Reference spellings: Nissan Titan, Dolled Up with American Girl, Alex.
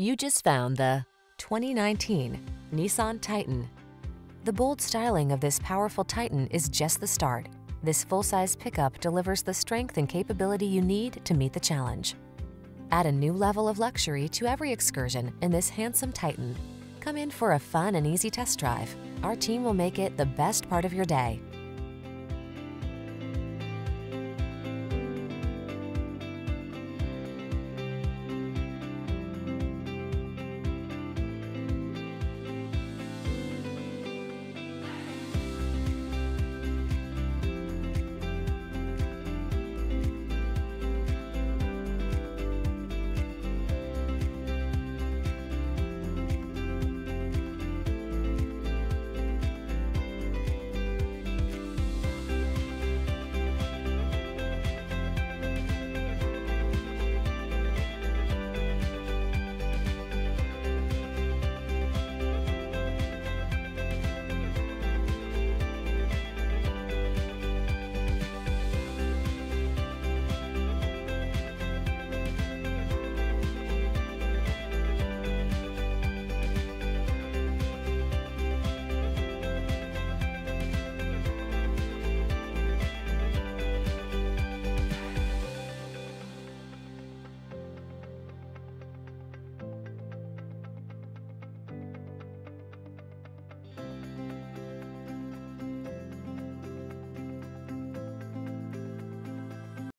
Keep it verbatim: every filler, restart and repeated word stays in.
You just found the twenty nineteen Nissan Titan. The bold styling of this powerful Titan is just the start. This full-size pickup delivers the strength and capability you need to meet the challenge. Add a new level of luxury to every excursion in this handsome Titan. Come in for a fun and easy test drive. Our team will make it the best part of your day.